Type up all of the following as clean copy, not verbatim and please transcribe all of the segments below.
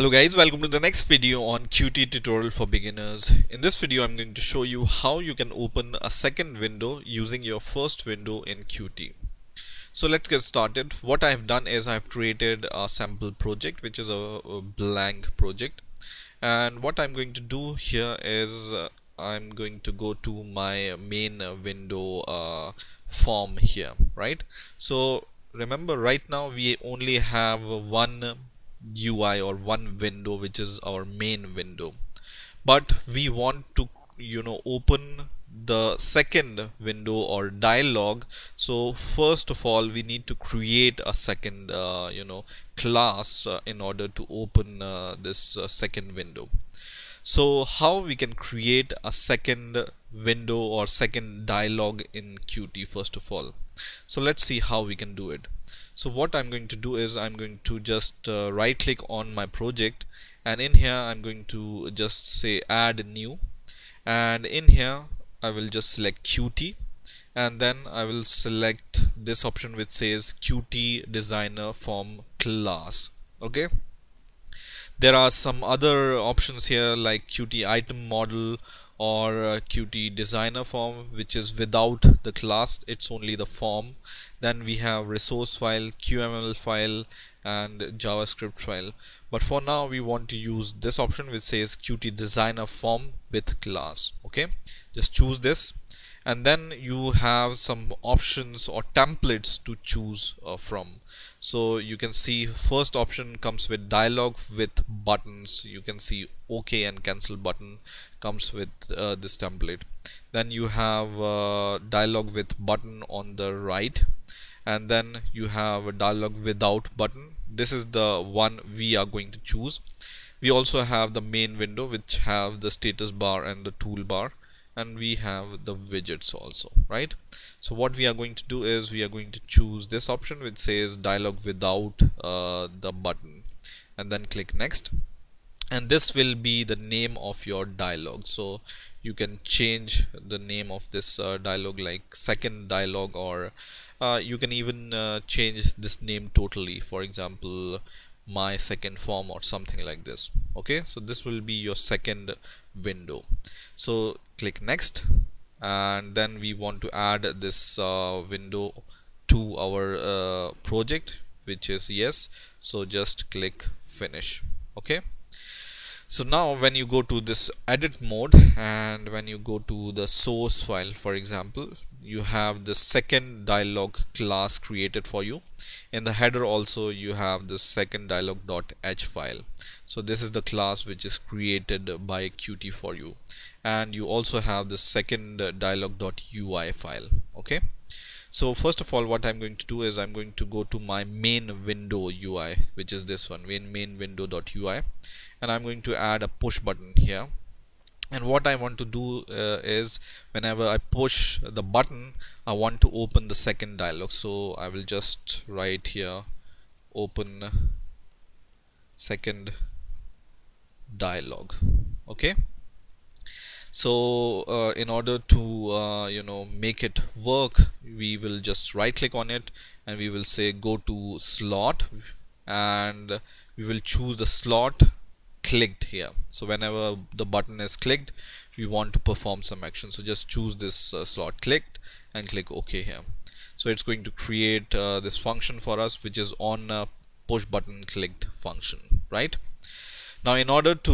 Hello guys, welcome to the next video on Qt tutorial for beginners. In this video I'm going to show you how you can open a second window using your first window in Qt. So let's get started. What I've done is I've created a sample project which is a blank project, and what I'm going to do here is I'm going to go to my main window form here, right? So remember, right now we only have one UI or one window, which is our main window, but we want to open the second window or dialog. So first of all we need to create a second class in order to open this second window. So how we can create a second window or second dialog in Qt? First of all, so let's see how we can do it. So what I'm going to do is I'm going to just right click on my project, and in here I'm going to just say add new, and in here I will just select Qt, and then I will select this option which says Qt Designer Form Class. Okay, there are some other options here like Qt Item Model or Qt Designer Form, which is without the class, it's only the form. Then we have resource file, QML file and JavaScript file, but for now we want to use this option which says Qt Designer Form with class. Okay, just choose this, and then you have some options or templates to choose from. So you can see first option comes with dialog with buttons. You can see OK and cancel button comes with this template. Then you have dialog with button on the right, and then you have a dialog without button. This is the one we are going to choose. We also have the main window which have the status bar and the toolbar, and we have the widgets also, right? So what we are going to do is we are going to choose this option which says dialog without the button, and then click next, and this will be the name of your dialog. So you can change the name of this dialog like second dialog, or you can even change this name totally, for example my second form or something like this. Okay, so this will be your second window. So click next, and then we want to add this window to our project, which is yes. So just click finish. Okay, so now when you go to this edit mode and when you go to the source file, for example, you have the second dialog class created for you. In the header also you have the second dialog.h file. So this is the class which is created by Qt for you, and you also have the second dialog.ui file. Okay, so first of all what I'm going to do is I'm going to go to my main window UI, which is this one, main window.ui, and I'm going to add a push button here. And what I want to do is whenever I push the button I want to open the second dialog. So I will just write here open second dialog. Okay, so in order to make it work, we will just right click on it and we will say go to slot, and we will choose the slot clicked here. So whenever the button is clicked we want to perform some action, so just choose this slot clicked and click OK here. So it's going to create this function for us which is on push button clicked function, right? Now in order to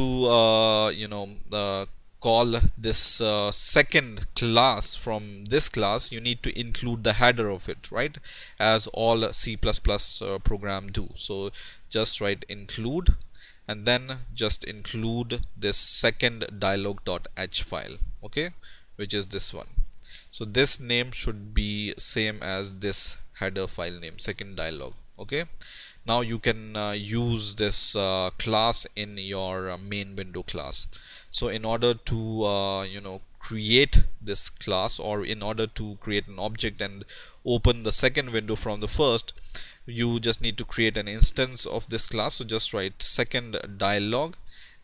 call this second class from this class, you need to include the header of it, right, as all C++ program do. So just write include, and then just include this second dialog.h file, okay, which is this one. So this name should be same as this header file name, second dialog. Okay, now you can use this class in your main window class. So in order to create this class, or in order to create an object and open the second window from the first, you just need to create an instance of this class. So just write second dialog,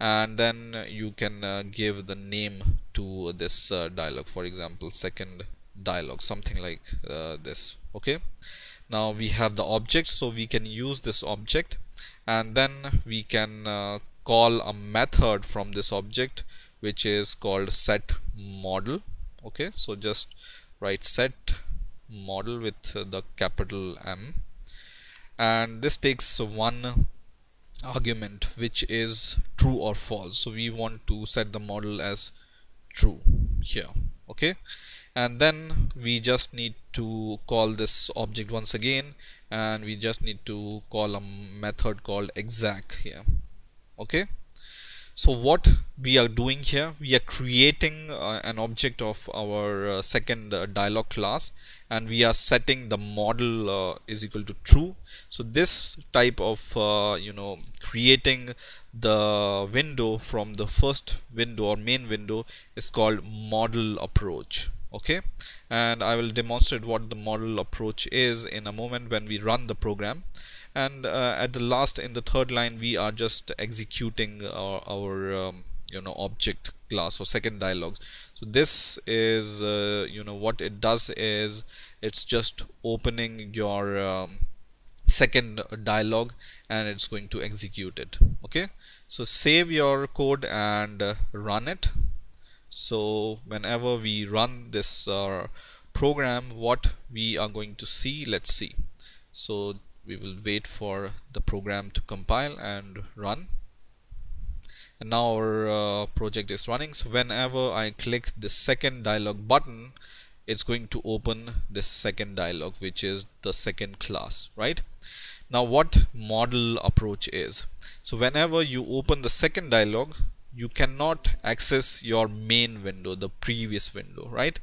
and then you can give the name to this dialog, for example second dialog, something like this. Okay, now we have the object, so we can use this object, and then we can call a method from this object which is called setModal. Okay, so just write setModal with the capital M, and this takes one argument which is true or false. So we want to set the model as true here. Okay, and then we just need to call this object once again, and we just need to call a method called exec here. Okay, so what we are doing here, we are creating an object of our second dialog class, and we are setting the model is equal to true. So this type of creating the window from the first window or main window is called model approach. Okay, and I will demonstrate what the model approach is in a moment when we run the program. And at the last, in the third line, we are just executing our object class or second dialogue. So this is what it does is it's just opening your second dialogue, and it's going to execute it. Okay, so save your code and run it. So whenever we run this program, what we are going to see, let's see. So we will wait for the program to compile and run, and now our project is running. So whenever I click the second dialog button, it's going to open this second dialog, which is the second class, right? Now what model approach is, so whenever you open the second dialog, you cannot access your main window, the previous window, right?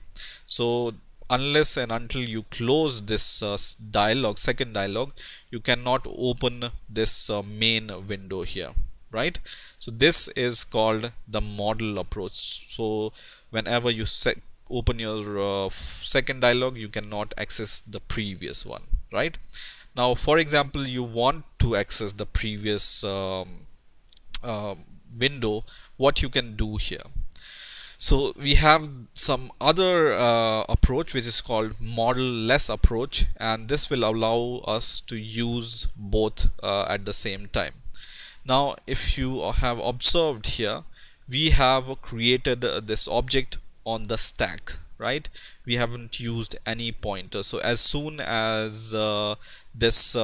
So unless and until you close this second dialog, you cannot open this main window here, right? So this is called the model approach. So whenever you open your second dialog, you cannot access the previous one, right? Now, for example, you want to access the previous window, what you can do here. So we have some other approach which is called model-less approach, and this will allow us to use both at the same time. Now if you have observed here, we have created this object on the stack, right? We haven't used any pointer. So as soon as this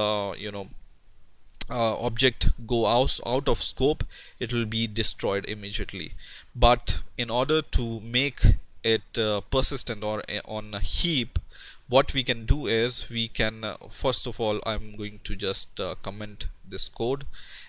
object go out of scope, it will be destroyed immediately. But in order to make it persistent or on a heap, what we can do is we can first of all, I'm going to just comment this code,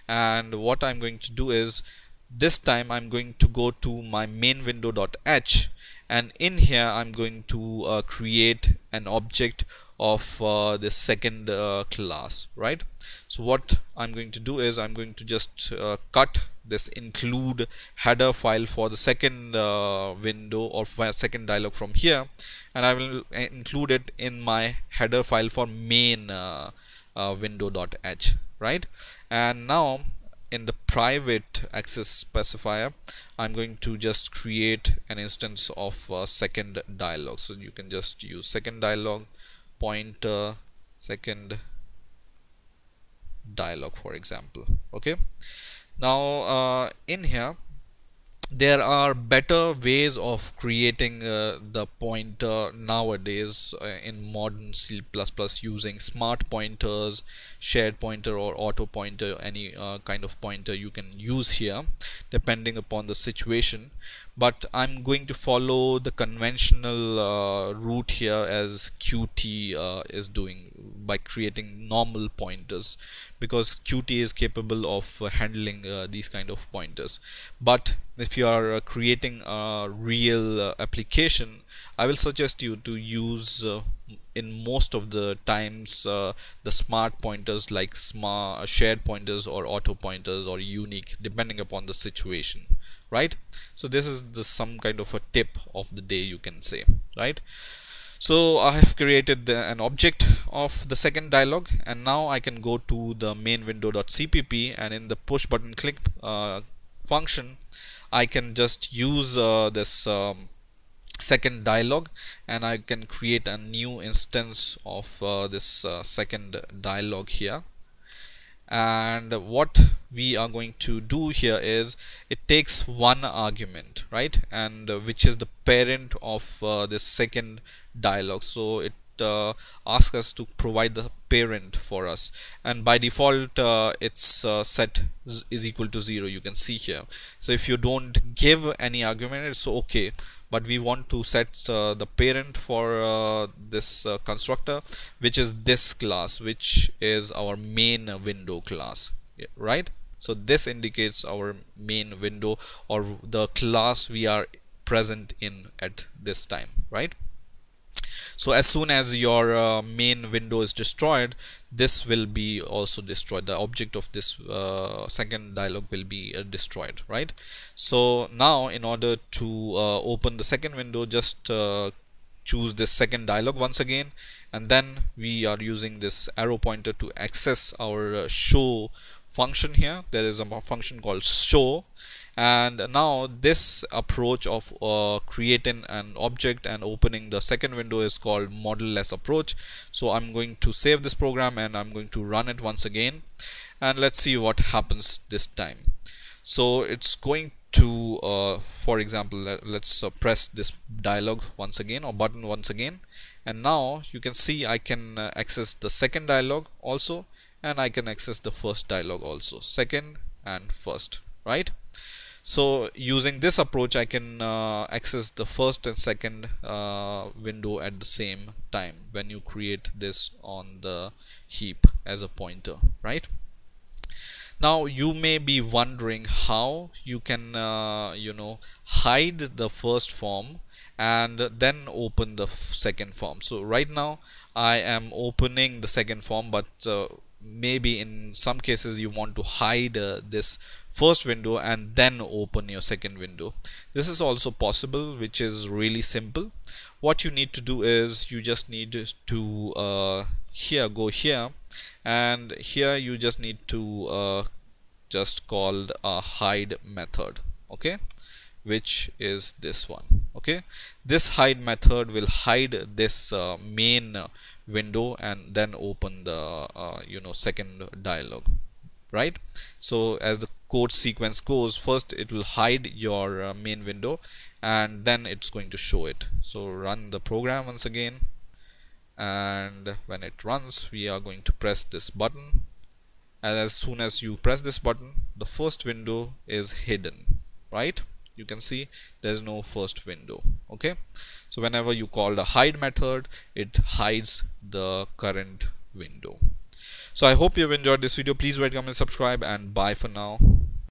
and what I'm going to do is this time I'm going to go to my main window.h, and in here I'm going to create an object of the second class, right? So what I'm going to do is I'm going to just cut this include header file for the second window or second dialog from here, and I will include it in my header file for main window.h, right? And now in the private access specifier, I'm going to just create an instance of second dialog. So you can just use second dialog pointer second dialog, for example. Okay, now in here there are better ways of creating the pointer nowadays in modern C++ using smart pointers, shared pointer or auto pointer. Any kind of pointer you can use here depending upon the situation, but I'm going to follow the conventional route here as Qt is doing by creating normal pointers, because Qt is capable of handling these kind of pointers. But if you are creating a real application, I will suggest you to use in most of the times the smart pointers like shared pointers or auto pointers or unique, depending upon the situation, right? So this is some kind of a tip of the day, you can say, right? So I have created an object of the second dialog, and now I can go to the main window.cpp, and in the push button click function, I can just use this second dialog, and I can create a new instance of this second dialog here. And what we are going to do here is it takes one argument, right, and which is the parent of this second dialog. So it asks us to provide the parent for us, and by default it's set is equal to 0. You can see here. So if you don't give any argument, it's okay, but we want to set the parent for this constructor, which is this class, which is our main window class, right? So this indicates our main window or the class we are present in at this time, right? So as soon as your main window is destroyed, this will be also destroyed. The object of this second dialog will be destroyed, right? So now in order to open the second window, just choose this second dialog once again, and then we are using this arrow pointer to access our show function. Here there is a function called show, and now this approach of creating an object and opening the second window is called model-less approach. So I'm going to save this program and I'm going to run it once again, and let's see what happens this time. So it's going to for example, let's press this dialog once again, or button once again, and now you can see I can access the second dialog also, and I can access the first dialog also, second and first, right? So using this approach I can access the first and second window at the same time when you create this on the heap as a pointer, right? Now you may be wondering how you can you know, hide the first form and then open the second form. So right now I am opening the second form, but maybe in some cases you want to hide this first window and then open your second window. This is also possible, which is really simple. What you need to do is you just need to here, go here, and here you just need to just call a hide method, okay, which is this one. Okay, this hide method will hide this main window and then open the you know, second dialog, right? So as the code sequence goes, first it will hide your main window and then it's going to show it. So run the program once again, and when it runs we are going to press this button, and as soon as you press this button the first window is hidden, right? You can see there's no first window. Okay, so whenever you call the hide method, it hides the current window. So I hope you've enjoyed this video. Please rate, comment, subscribe, and bye for now.